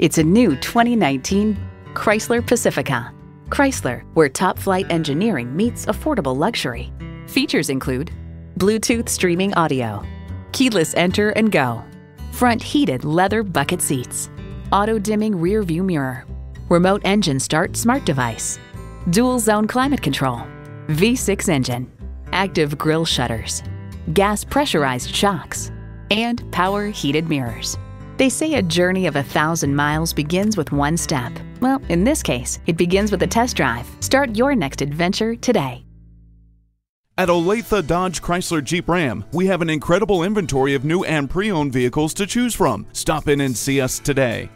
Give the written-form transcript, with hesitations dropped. It's a new 2019 Chrysler Pacifica. Chrysler, where top-flight engineering meets affordable luxury. Features include Bluetooth streaming audio, keyless enter and go, front heated leather bucket seats, auto-dimming rear view mirror, remote engine start smart device, dual zone climate control, V6 engine, active grille shutters, gas pressurized shocks, and power heated mirrors. They say a journey of 1,000 miles begins with one step. Well, in this case, it begins with a test drive. Start your next adventure today. At Olathe Dodge Chrysler Jeep Ram, we have an incredible inventory of new and pre-owned vehicles to choose from. Stop in and see us today.